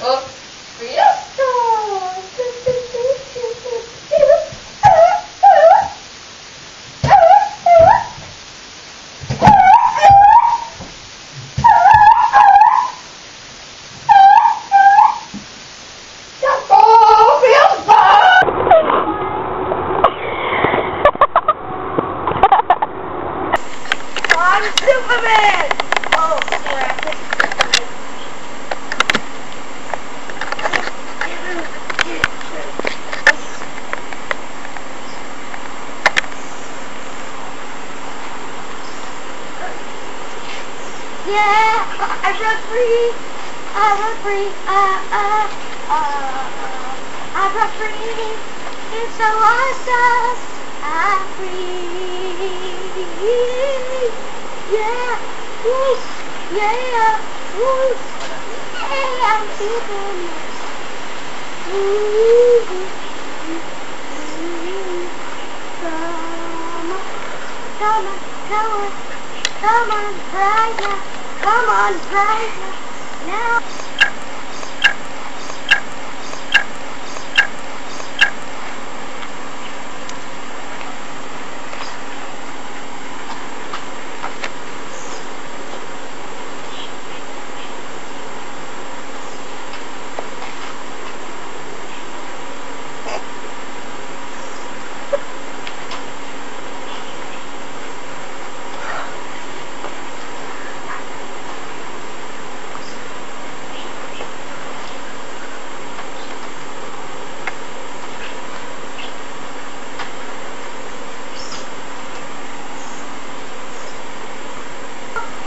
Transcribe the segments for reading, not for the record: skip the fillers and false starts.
Up. I'm Superman! Oh, crap. Yeah! I run free! I run free! I run free! It's so awesome! I'm free! Yeah, whoosh, yeah, whoosh, yeah, I'm Superman. Come on, Brighter, come on, Brighter, now.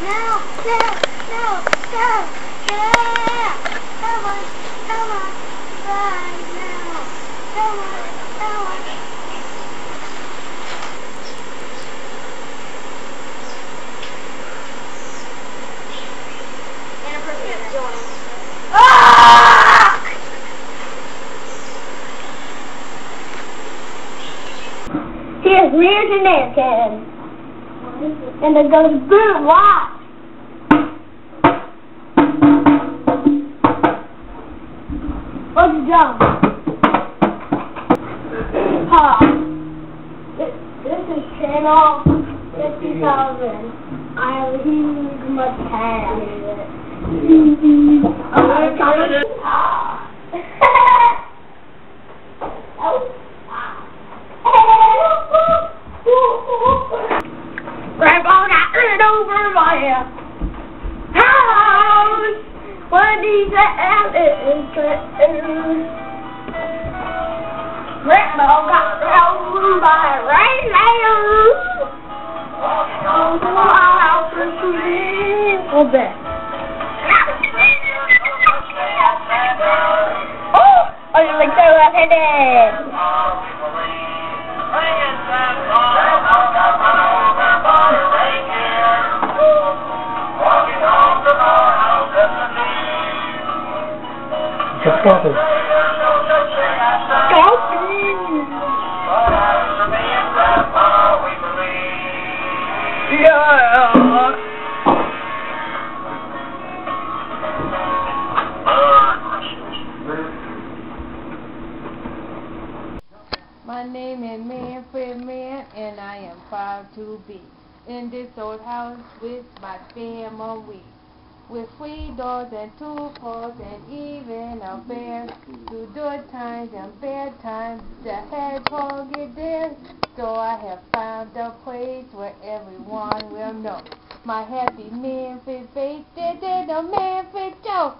No, yeah, come on, right now, come on. Here's Rears and Nankin, and then goes boom, watch. Let's jump. Ha. This is channel 50,000. I leave my pad. I'm gonna try this. Grandpa got ran over by a house. What is that? Grandma got thrown by a rainbow. Oh, wow, oh, I was like so left-handed. What's happening? Yeah! My name is Manfred Mann, and I am proud to be in this old house with my family. With 3 doors and 2 paws and even a bear, to good times and bad times, the hedgehog is there. So I have found a place where everyone will know my happy Manfred face. This is a Manfred show.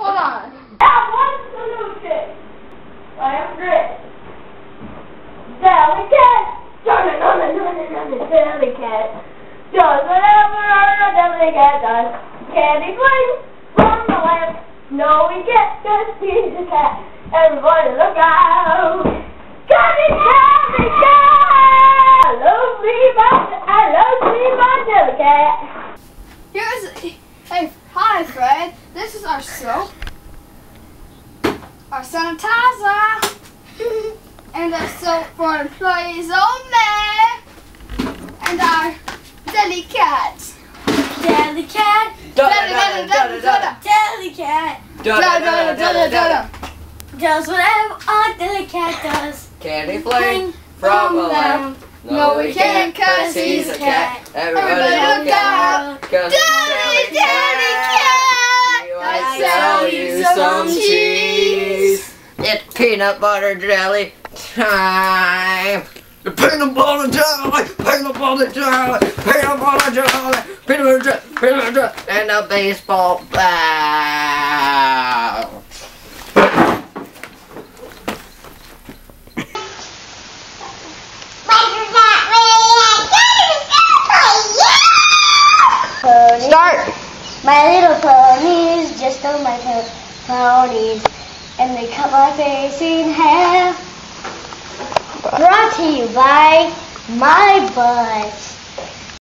Hold on. I have one solution. I am great. Belly cat, belly cat, does whatever a belly cat does. Candy clean from the lamp. No, we get this piece of cat. Everybody look out! Candy cat, I love me my belly cat. Hey, hi Fred. This is our soap, our sanitizer. And that's so for employees only. and our delicate. Delicate. Delicate. Does whatever a delicate does. Candy flame from a lamp. No, we can't, cause he's a cat. Everybody look out, cause Delicate Cat! I sell you some cheese. It's peanut butter jelly time. Peanut butter jelly, peanut butter jelly, peanut butter jelly, peanut butter jelly, peanut butter jelly, and a baseball bat. Start! My little ponies, just all my ponies, and they cut my face in half. Brought to you by my bus.